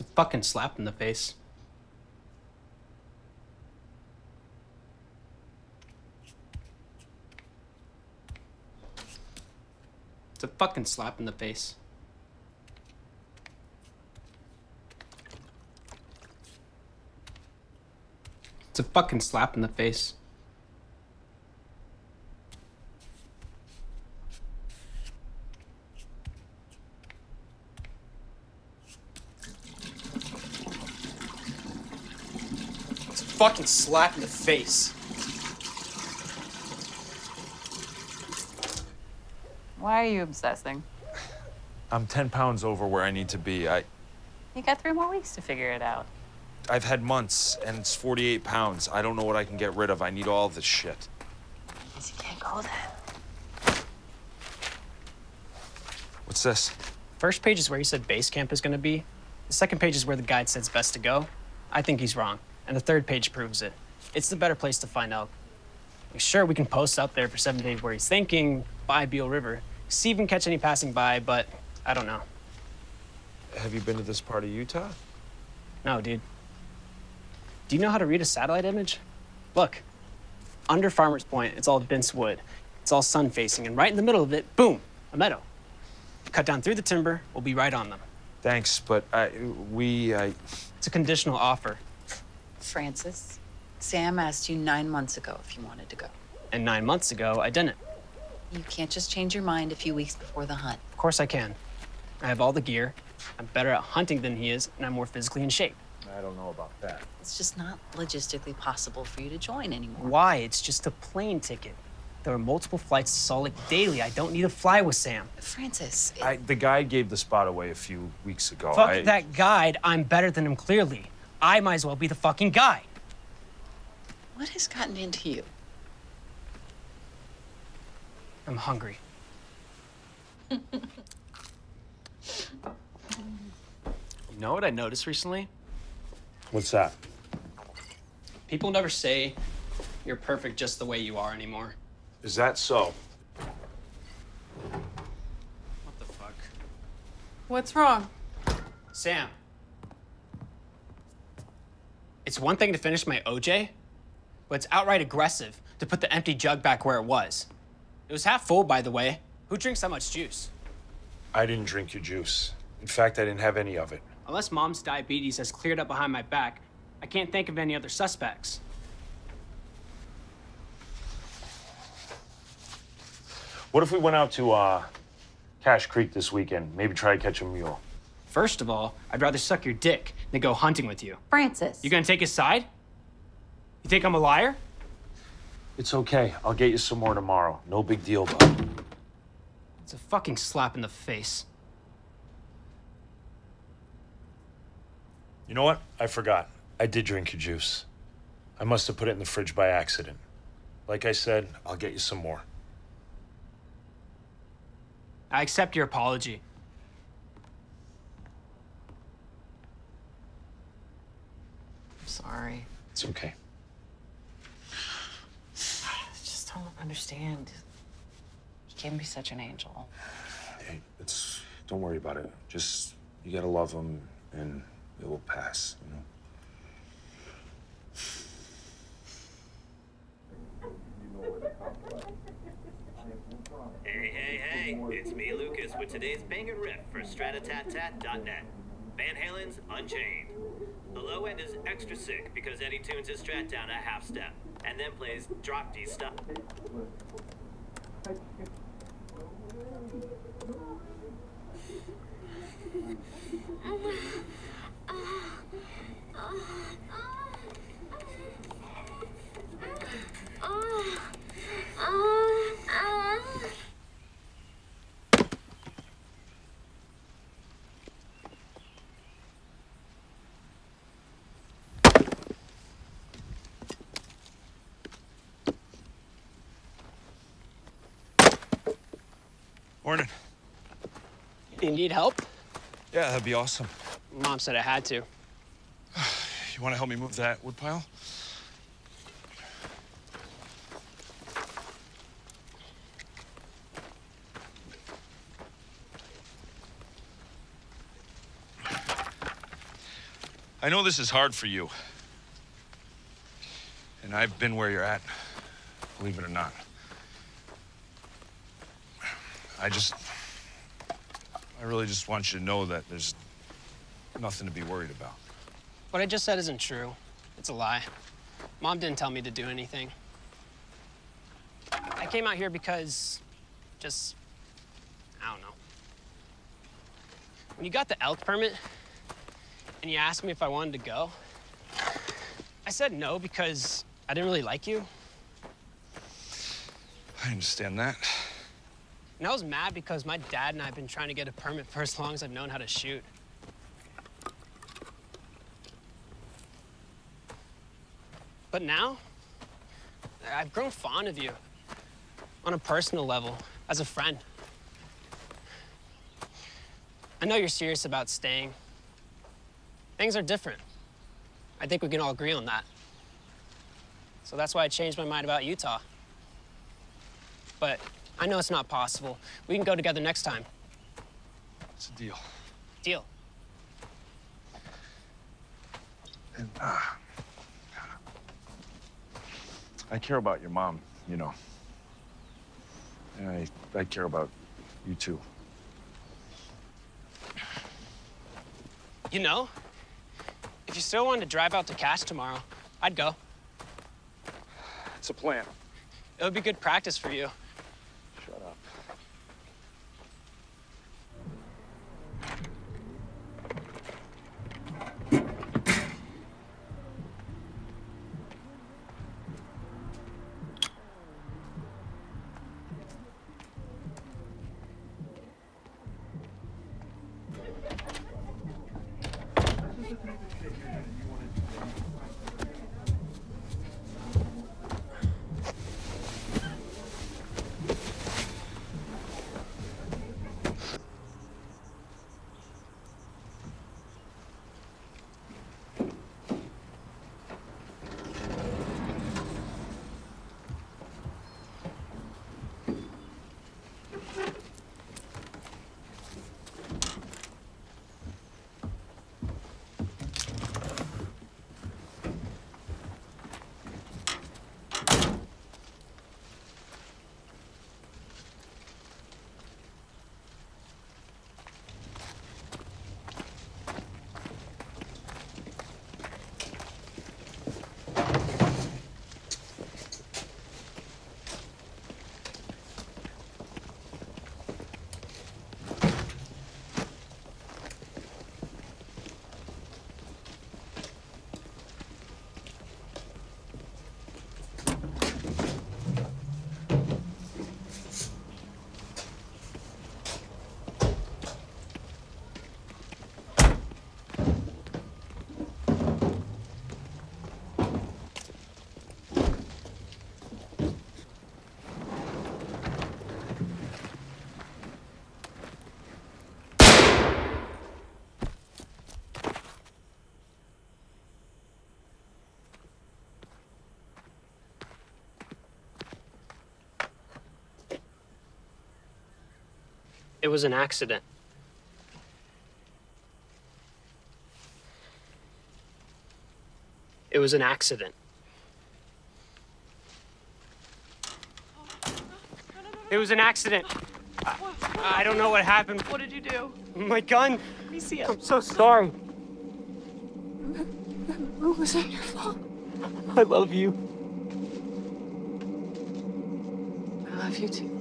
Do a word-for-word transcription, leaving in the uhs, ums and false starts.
It's a fucking slap in the face. It's a fucking slap in the face. It's a fucking slap in the face. It's a fucking slap in the face. Why are you obsessing? I'm ten pounds over where I need to be. I. You got three more weeks to figure it out. I've had months, and it's forty-eight pounds. I don't know what I can get rid of. I need all this shit. Guess you can't call that. What's this? First page is where you said base camp is going to be. The second page is where the guide says best to go. I think he's wrong. And the third page proves it. It's the better place to find out. Like, sure, we can post up there for seven days where he's thinking, by Beale River. See if we can catch any passing by, but I don't know. Have you been to this part of Utah? No, dude. Do you know how to read a satellite image? Look, under Farmer's Point, it's all dense wood. It's all sun-facing, and right in the middle of it, boom, a meadow. Cut down through the timber, we'll be right on them. Thanks, but I, we, I... It's a conditional offer. Francis, Sam asked you nine months ago if you wanted to go. And nine months ago, I didn't. You can't just change your mind a few weeks before the hunt. Of course I can. I have all the gear, I'm better at hunting than he is, and I'm more physically in shape. I don't know about that. It's just not logistically possible for you to join anymore. Why? It's just a plane ticket. There are multiple flights to Salt Lake daily. I don't need to fly with Sam. Francis. It... I, the guide gave the spot away a few weeks ago. Fuck I... that guide. I'm better than him, clearly. I might as well be the fucking guide. What has gotten into you? I'm hungry. You know what I noticed recently? What's that? People never say you're perfect just the way you are anymore. Is that so? What the fuck? What's wrong? Sam. It's one thing to finish my O J, but it's outright aggressive to put the empty jug back where it was. It was half full, by the way. Who drinks that much juice? I didn't drink your juice. In fact, I didn't have any of it. Unless Mom's diabetes has cleared up behind my back, I can't think of any other suspects. What if we went out to, uh, Cache Creek this weekend? Maybe try to catch a mule. First of all, I'd rather suck your dick than go hunting with you. Francis. You gonna take his side? You think I'm a liar? It's okay. I'll get you some more tomorrow. No big deal, bud. It's a fucking slap in the face. You know what? I forgot. I did drink your juice. I must have put it in the fridge by accident. Like I said, I'll get you some more. I accept your apology. I'm sorry. It's okay. I just don't understand. He can be such an angel. Hey, it's... Don't worry about it. Just... You gotta love him and... It will pass, you know? Hey, hey, hey, it's me, Lucas, with today's banger riff for Stratatat dot net. Van Halen's Unchained. The low end is extra sick because Eddie tunes his strat down a half step and then plays drop D stuff. Morning. You need help? Yeah, that'd be awesome. Mom said I had to. You want to help me move that wood pile? I know this is hard for you. And I've been where you're at, believe it or not. I just, I really just want you to know that there's nothing to be worried about. What I just said isn't true. It's a lie. Mom didn't tell me to do anything. I came out here because, just, I don't know. When you got the elk permit and you asked me if I wanted to go, I said no because I didn't really like you. I understand that. And I was mad because my dad and I have been trying to get a permit for as long as I've known how to shoot. But now, I've grown fond of you on a personal level, as a friend. I know you're serious about staying. Things are different. I think we can all agree on that. So that's why I changed my mind about Utah. But I know it's not possible. We can go together next time. It's a deal. Deal. And, uh, I care about your mom, you know. And I, I care about you too. You know, if you still wanted to drive out to Cache tomorrow, I'd go. It's a plan. It would be good practice for you. Shut up. It was an accident. It was an accident. It was an accident. I, I don't know what happened. What did you do? My gun. Let me see it. I'm so sorry. What was it your fault? I love you. I love you too.